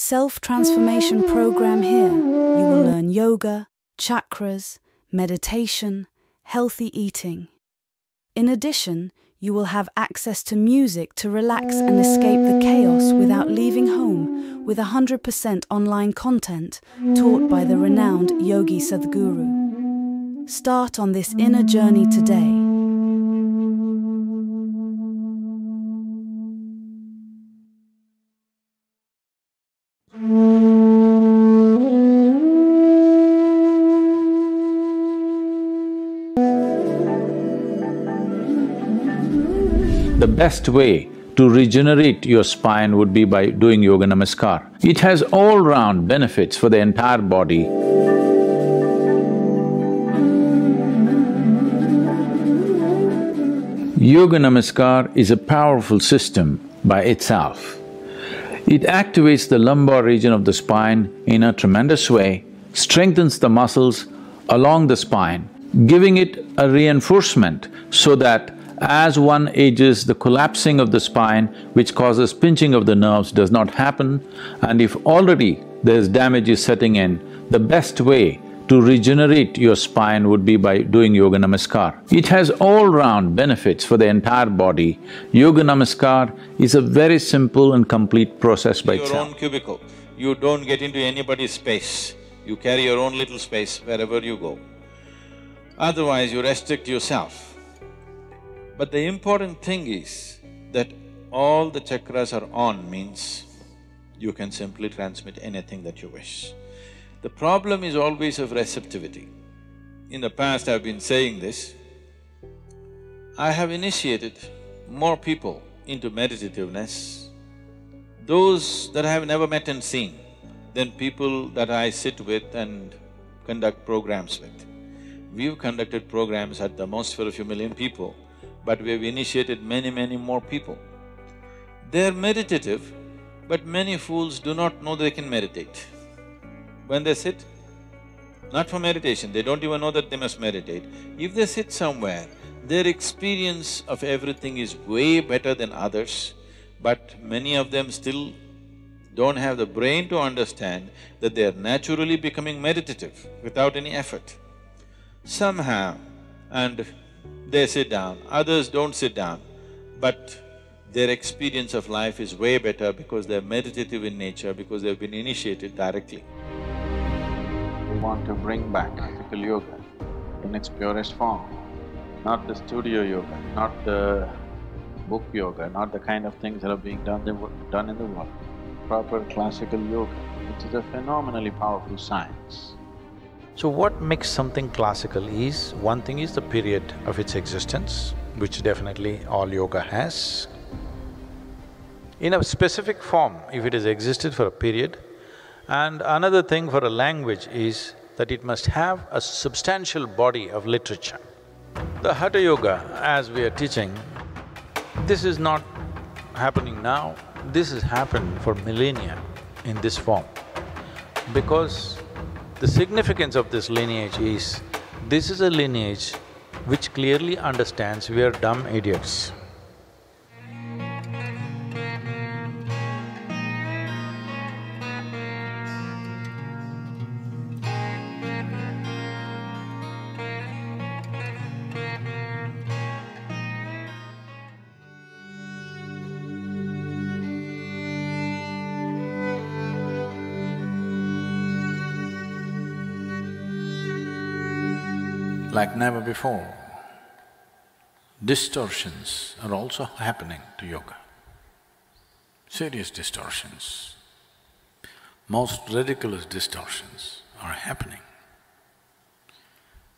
self-transformation program here. You will learn yoga, chakras, meditation, healthy eating. In addition, you will have access to music to relax and escape the chaos without leaving home, with 100% online content taught by the renowned Yogi Sadhguru. Start on this inner journey today. The best way to regenerate your spine would be by doing Yoga Namaskar. It has all-round benefits for the entire body. Yoga Namaskar is a powerful system by itself. It activates the lumbar region of the spine in a tremendous way, strengthens the muscles along the spine, giving it a reinforcement so that as one ages, the collapsing of the spine, which causes pinching of the nerves, does not happen, and if already there's damage is setting in, the best way to regenerate your spine would be by doing Yoga Namaskar. It has all-round benefits for the entire body. Yoga Namaskar is a very simple and complete process by itself. Your own cubicle, you don't get into anybody's space, you carry your own little space wherever you go. Otherwise, you restrict yourself. But the important thing is that all the chakras are on means you can simply transmit anything that you wish. The problem is always of receptivity. In the past I've been saying this, I have initiated more people into meditativeness, those that I have never met and seen, than people that I sit with and conduct programs with. We've conducted programs at the most for a few million people, but we have initiated many, many more people. They're meditative, but many fools do not know they can meditate. When they sit, not for meditation, they don't even know that they must meditate. If they sit somewhere, their experience of everything is way better than others, but many of them still don't have the brain to understand that they are naturally becoming meditative without any effort. Somehow, and they sit down, others don't sit down, but their experience of life is way better because they're meditative in nature, because they've been initiated directly. We want to bring back ethical yoga in its purest form, not the studio yoga, not the book yoga, not the kind of things that are being done in the world. Proper classical yoga, which is a phenomenally powerful science. So what makes something classical is, one thing is the period of its existence, which definitely all yoga has. In a specific form, if it has existed for a period, and another thing for a language is that it must have a substantial body of literature. The Hatha yoga, as we are teaching, this is not happening now, this has happened for millennia in this form, because the significance of this lineage is, this is a lineage which clearly understands we are dumb idiots. Like never before, distortions are also happening to yoga, serious distortions. Most ridiculous distortions are happening.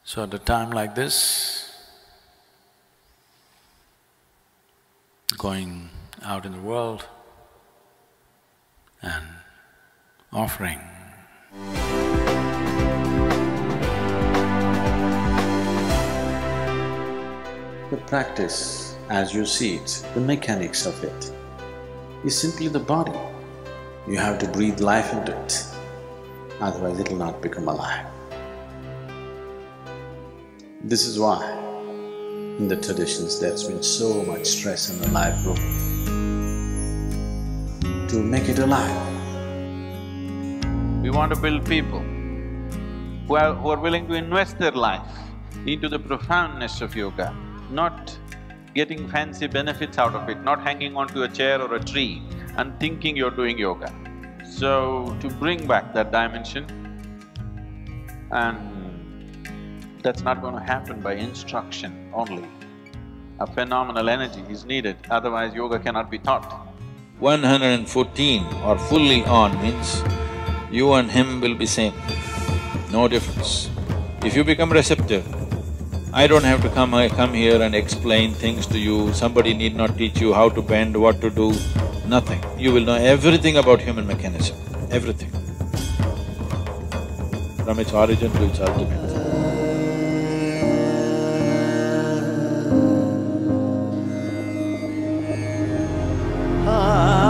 So at a time like this, going out in the world and offering the practice, as you see it, the mechanics of it, is simply the body. You have to breathe life into it, otherwise it will not become alive. This is why, in the traditions, there's been so much stress on the life group to make it alive. You want to build people who are willing to invest their life into the profoundness of yoga, not getting fancy benefits out of it, not hanging onto a chair or a tree and thinking you're doing yoga. So, to bring back that dimension, and that's not going to happen by instruction only. A phenomenal energy is needed, otherwise yoga cannot be taught. 114 or fully on means you and him will be same, no difference. If you become receptive, I don't have to come here and explain things to you, somebody need not teach you how to bend, what to do, nothing. You will know everything about human mechanism, everything, from its origin to its ultimate.